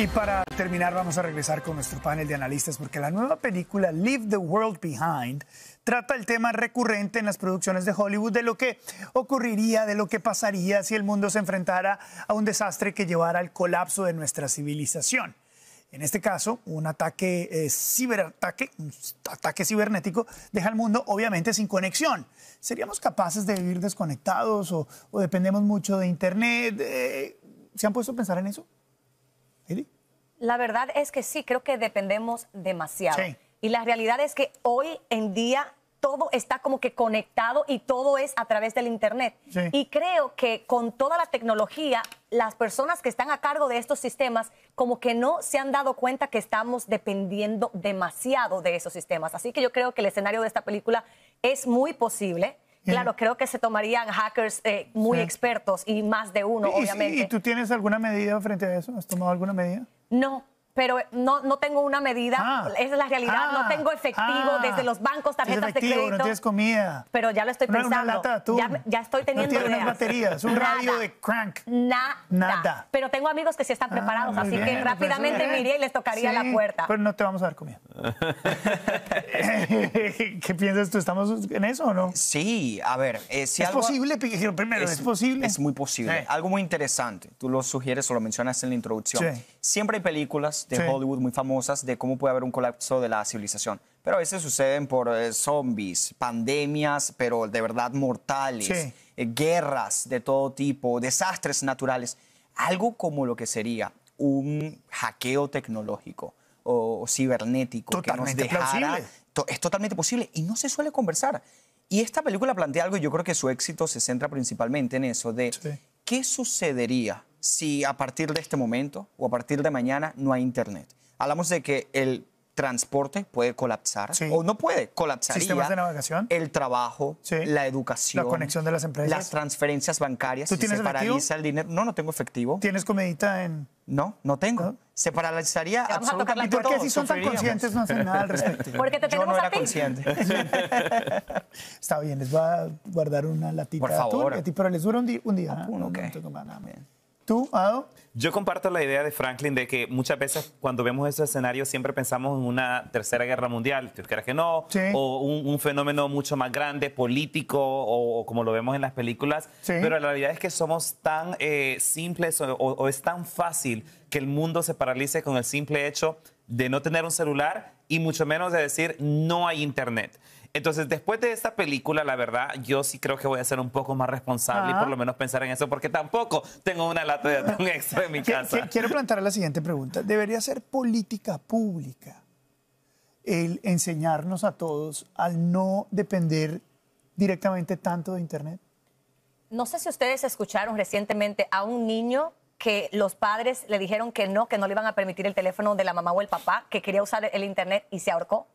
Y para terminar, vamos a regresar con nuestro panel de analistas, porque la nueva película Leave the World Behind trata el tema recurrente en las producciones de Hollywood de lo que ocurriría, de lo que pasaría si el mundo se enfrentara a un desastre que llevara al colapso de nuestra civilización. En este caso, un ataque un ataque cibernético, deja al mundo obviamente sin conexión. ¿Seríamos capaces de vivir desconectados o dependemos mucho de Internet? ¿Se han puesto a pensar en eso? ¿Eli? La verdad es que sí, creo que dependemos demasiado. Sí. Y la realidad es que hoy en día todo está como que conectado y todo es a través del Internet. Sí. Y creo que con toda la tecnología, las personas que están a cargo de estos sistemas como que no se han dado cuenta que estamos dependiendo demasiado de esos sistemas. Así que yo creo que el escenario de esta película es muy posible. Claro, creo que se tomarían hackers muy expertos y más de uno, obviamente. ¿Y tú tienes alguna medida frente a eso? ¿Has tomado alguna medida? No. Pero no tengo una medida, esa es la realidad, no tengo efectivo desde los bancos, tarjetas efectivo, de crédito. No tienes comida. Pero ya lo estoy pensando. Una lata, tú. Ya estoy teniendo ideas. No tienes unas baterías, un radio de crank. Nada. Pero tengo amigos que sí están preparados, así bien, que rápidamente me iría y les tocaría la puerta. Pero no te vamos a dar comida. ¿Qué piensas tú? ¿Estamos en eso o no? Sí, a ver. Si ¿es algo posible? Primero, ¿es posible? Es muy posible. Sí. Algo muy interesante. Tú lo sugieres o lo mencionas en la introducción. Sí. Siempre hay películas de Hollywood muy famosas de cómo puede haber un colapso de la civilización. Pero a veces suceden por zombies, pandemias, pero de verdad mortales, guerras de todo tipo, desastres naturales. Algo como lo que sería un hackeo tecnológico o cibernético. Totalmente que nos dejara, es totalmente posible y no se suele conversar. Y esta película plantea algo y yo creo que su éxito se centra principalmente en eso de qué sucedería si a partir de este momento o a partir de mañana no hay Internet. Hablamos de que el transporte puede colapsar o no puede colapsar. Sistemas de navegación. El trabajo, la educación. La conexión de las empresas. Las transferencias bancarias. ¿Tú tienes efectivo? Se paraliza el dinero. No, no tengo efectivo. ¿Tienes comedita en...? No, no tengo. ¿No? Se paralizaría absolutamente todo. ¿Por qué si son tan conscientes no hacen nada al respecto? Porque te tenemos a ti. Yo no era consciente. Está bien, les voy a guardar una latita. Por favor. A ti, pero les dura un día. No tengo más nada. ¿Tú, Ado? Yo comparto la idea de Franklin de que muchas veces cuando vemos esos escenarios siempre pensamos en una tercera guerra mundial, si crees que no, o un fenómeno mucho más grande, político, o como lo vemos en las películas, pero la realidad es que somos tan simples o es tan fácil que el mundo se paralice con el simple hecho de no tener un celular y mucho menos de decir no hay Internet. Entonces, después de esta película, la verdad, yo sí creo que voy a ser un poco más responsable y por lo menos pensar en eso, porque tampoco tengo una lata de atún extra en mi casa. Quiero plantear la siguiente pregunta. ¿Debería ser política pública el enseñarnos a todos al no depender directamente tanto de Internet? No sé si ustedes escucharon recientemente a un niño que los padres le dijeron que no le iban a permitir el teléfono de la mamá o el papá, que quería usar el Internet y se ahorcó.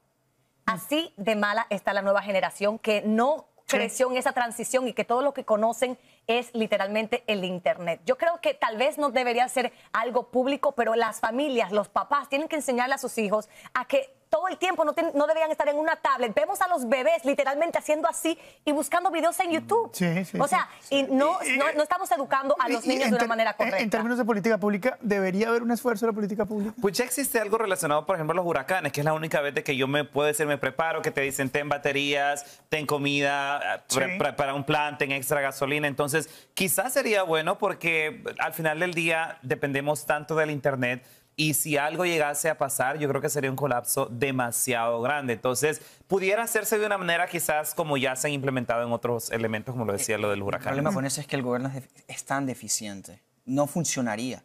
Así de mala está la nueva generación que no creció en esa transición y que todo lo que conocen es literalmente el Internet. Yo creo que tal vez no debería ser algo público, pero las familias, los papás tienen que enseñarle a sus hijos a que todo el tiempo no deberían estar en una tablet. Vemos a los bebés literalmente haciendo así y buscando videos en YouTube. O sea, y no estamos educando a los niños de una manera correcta. En términos de política pública, ¿debería haber un esfuerzo de la política pública? Pues ya existe algo relacionado, por ejemplo, a los huracanes, que es la única vez de que yo me puedo decir, me preparo, que te dicen ten baterías, ten comida, prepara un plan, ten extra gasolina. Entonces, quizás sería bueno porque al final del día dependemos tanto del Internet. Y si algo llegase a pasar, yo creo que sería un colapso demasiado grande. Entonces, pudiera hacerse de una manera quizás como ya se han implementado en otros elementos, como lo decía lo del huracán. El problema con eso es que el gobierno es tan deficiente. No funcionaría.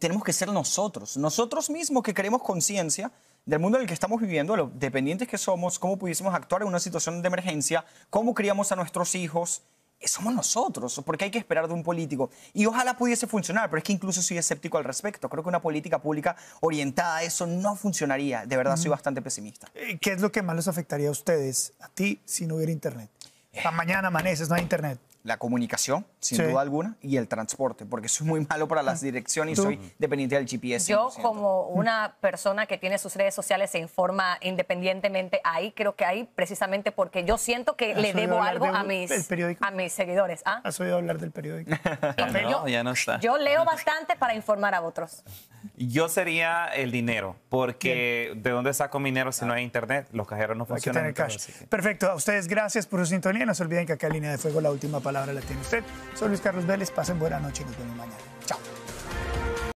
Tenemos que ser nosotros mismos que queremos conciencia del mundo en el que estamos viviendo, lo dependientes que somos, cómo pudiésemos actuar en una situación de emergencia, cómo criamos a nuestros hijos. Somos nosotros, porque hay que esperar de un político. Y ojalá pudiese funcionar, pero es que incluso soy escéptico al respecto. Creo que una política pública orientada a eso no funcionaría. De verdad, soy bastante pesimista. ¿Qué es lo que más les afectaría a ustedes, a ti, si no hubiera Internet? Mañana amaneces, no hay Internet. la comunicación, sin duda alguna, y el transporte, porque soy muy malo para las direcciones y soy dependiente del GPS. 100%. Yo, como una persona que tiene sus redes sociales, se informa independientemente ahí, creo que ahí precisamente porque yo siento que le debo algo a mis seguidores. ¿Ah? ¿Has oído hablar del periódico? No, ya no está. Yo leo bastante para informar a otros. Yo sería el dinero, porque ¿de dónde saco mi dinero si no hay internet? Los cajeros no funcionan. Perfecto, a ustedes gracias por su sintonía. No se olviden que acá en Línea de Fuego la última palabra la tiene usted. Soy Luis Carlos Vélez, pasen buena noche y nos vemos mañana. Chao.